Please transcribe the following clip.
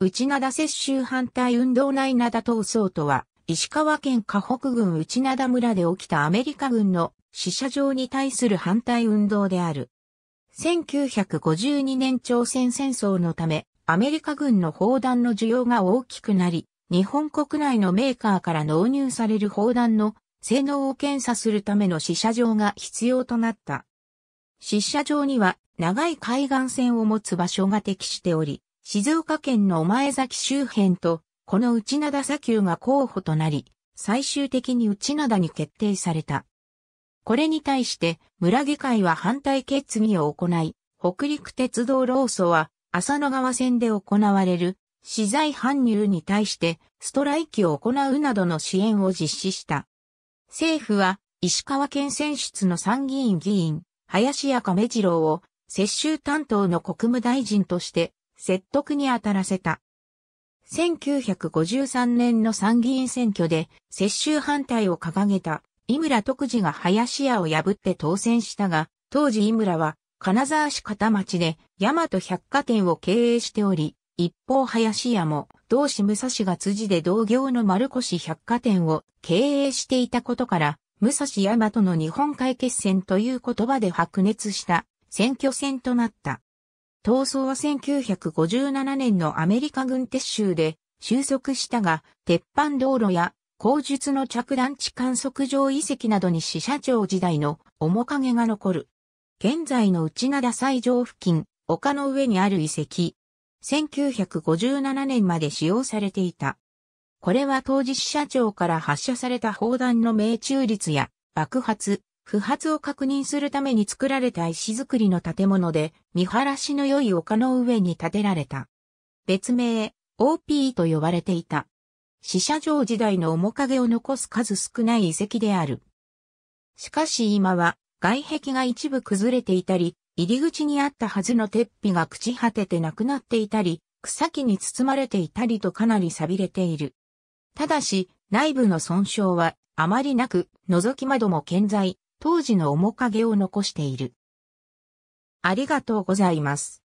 内灘接収反対運動内灘闘争とは、石川県河北郡内灘村で起きたアメリカ軍の試射場に対する反対運動である。1952年朝鮮戦争のため、アメリカ軍の砲弾の需要が大きくなり、日本国内のメーカーから納入される砲弾の性能を検査するための試射場が必要となった。試射場には長い海岸線を持つ場所が適しており、静岡県の御前崎周辺とこの内灘砂丘が候補となり、最終的に内灘に決定された。これに対して村議会は反対決議を行い、北陸鉄道労組は浅野川線で行われる資材搬入に対してストライキを行うなどの支援を実施した。政府は石川県選出の参議院議員、林家亀次郎を接収担当の国務大臣として説得に当たらせた。1953年の参議院選挙で接収反対を掲げた井村徳次が林家を破って当選したが、当時井村は金沢市片町で大和百貨店を経営しており、一方林家も同市武蔵が辻で同業の丸越百貨店を経営していたことから、武蔵大和の日本海決戦という言葉で白熱した選挙戦となった。闘争は1957年のアメリカ軍撤収で収束したが、鉄板道路や後述の着弾地観測場遺跡などに試射場時代の面影が残る。現在の内灘西条付近、丘の上にある遺跡。1957年まで使用されていた。これは当時試射場から発射された砲弾の命中率や爆発、不発を確認するために作られた石造りの建物で見晴らしの良い丘の上に建てられた。別名、OP と呼ばれていた。試射場時代の面影を残す数少ない遺跡である。しかし今は外壁が一部崩れていたり、入り口にあったはずの鉄皮が朽ち果ててなくなっていたり、草木に包まれていたりとかなり寂れている。ただし、内部の損傷はあまりなく、覗き窓も健在、当時の面影を残している。ありがとうございます。